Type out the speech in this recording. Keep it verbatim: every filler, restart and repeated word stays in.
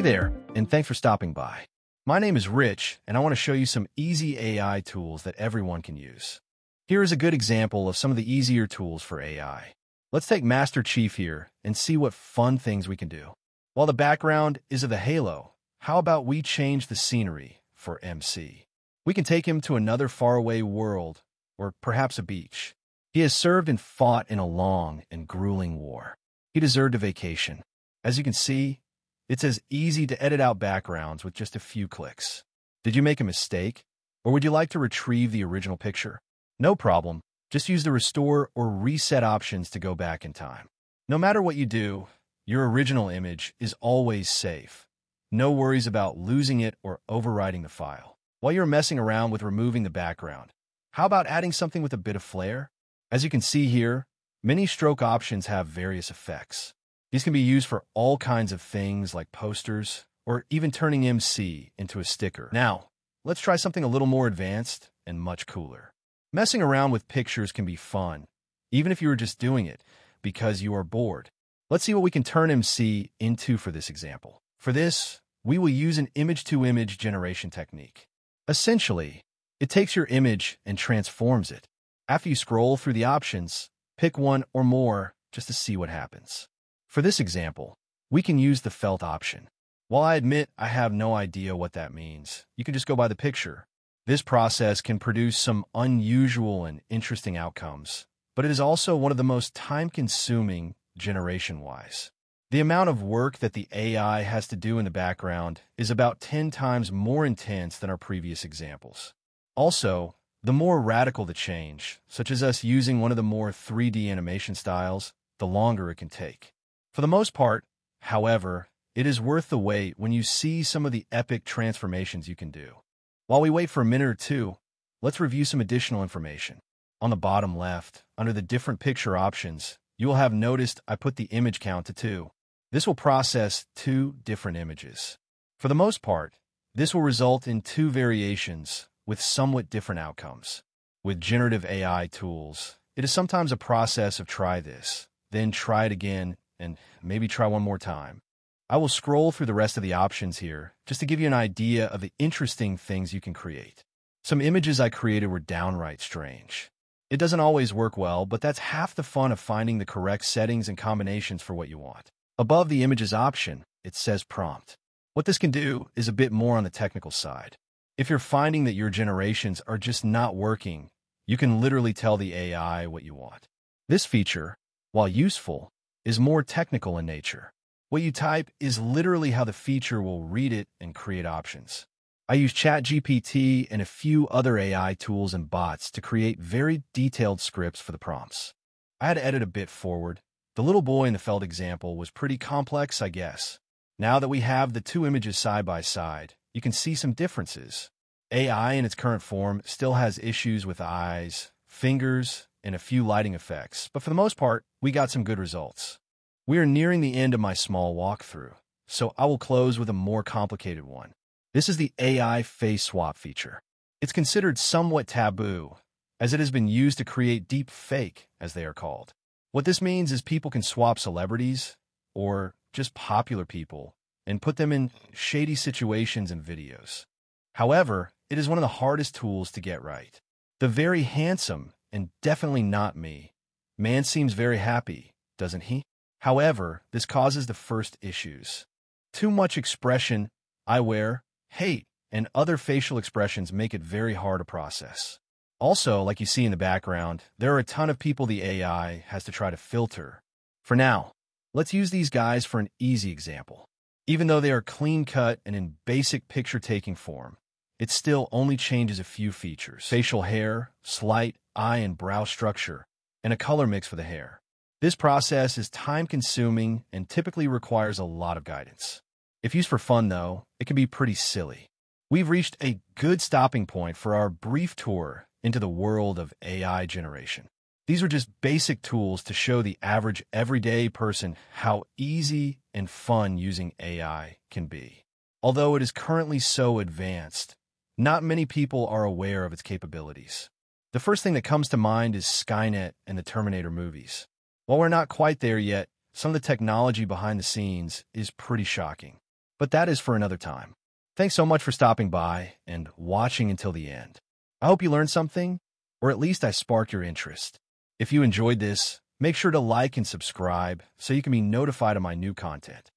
Hey there, and thanks for stopping by. My name is Rich, and I want to show you some easy A I tools that everyone can use. Here is a good example of some of the easier tools for A I. Let's take Master Chief here and see what fun things we can do. While the background is of the Halo, how about we change the scenery for M C? We can take him to another faraway world, or perhaps a beach. He has served and fought in a long and grueling war. He deserved a vacation. As you can see, it's as easy to edit out backgrounds with just a few clicks. Did you make a mistake? Or would you like to retrieve the original picture? No problem. Just use the restore or reset options to go back in time. No matter what you do, your original image is always safe. No worries about losing it or overwriting the file. While you're messing around with removing the background, how about adding something with a bit of flair? As you can see here, many stroke options have various effects. These can be used for all kinds of things like posters or even turning M C into a sticker. Now, let's try something a little more advanced and much cooler. Messing around with pictures can be fun, even if you were just doing it because you are bored. Let's see what we can turn M C into for this example. For this, we will use an image-to-image generation technique. Essentially, it takes your image and transforms it. After you scroll through the options, pick one or more just to see what happens. For this example, we can use the felt option. While I admit I have no idea what that means, you can just go by the picture. This process can produce some unusual and interesting outcomes, but it is also one of the most time-consuming generation-wise. The amount of work that the A I has to do in the background is about ten times more intense than our previous examples. Also, the more radical the change, such as us using one of the more three D animation styles, the longer it can take. For the most part, however, it is worth the wait when you see some of the epic transformations you can do. While we wait for a minute or two, let's review some additional information. On the bottom left, under the different picture options, you will have noticed I put the image count to two. This will process two different images. For the most part, this will result in two variations with somewhat different outcomes. With generative A I tools, it is sometimes a process of try this, then try it again, and maybe try one more time. I will scroll through the rest of the options here just to give you an idea of the interesting things you can create. Some images I created were downright strange. It doesn't always work well, but that's half the fun of finding the correct settings and combinations for what you want. Above the images option, it says prompt. What this can do is a bit more on the technical side. If you're finding that your generations are just not working, you can literally tell the A I what you want. This feature, while useful, is more technical in nature. What you type is literally how the feature will read it and create options. I use ChatGPT and a few other A I tools and bots to create very detailed scripts for the prompts. I had to edit a bit forward. The little boy in the felt example was pretty complex, I guess. Now that we have the two images side by side, you can see some differences. A I in its current form still has issues with eyes, fingers, and a few lighting effects, but for the most part, we got some good results. We are nearing the end of my small walkthrough, so I will close with a more complicated one. This is the A I face swap feature. It's considered somewhat taboo, as it has been used to create deep fake, as they are called. What this means is people can swap celebrities, or just popular people, and put them in shady situations and videos. However, it is one of the hardest tools to get right. The very handsome, and definitely not me, man seems very happy, doesn't he? However, this causes the first issues. Too much expression, eyewear, hate, and other facial expressions make it very hard to process. Also, like you see in the background, there are a ton of people the A I has to try to filter. For now, let's use these guys for an easy example. Even though they are clean-cut and in basic picture-taking form, it still only changes a few features. Facial hair, slight eye and brow structure, and a color mix for the hair. This process is time-consuming and typically requires a lot of guidance. If used for fun, though, it can be pretty silly. We've reached a good stopping point for our brief tour into the world of A I generation. These are just basic tools to show the average everyday person how easy and fun using A I can be. Although it is currently so advanced, not many people are aware of its capabilities. The first thing that comes to mind is Skynet and the Terminator movies. While we're not quite there yet, some of the technology behind the scenes is pretty shocking. But that is for another time. Thanks so much for stopping by and watching until the end. I hope you learned something, or at least I sparked your interest. If you enjoyed this, make sure to like and subscribe so you can be notified of my new content.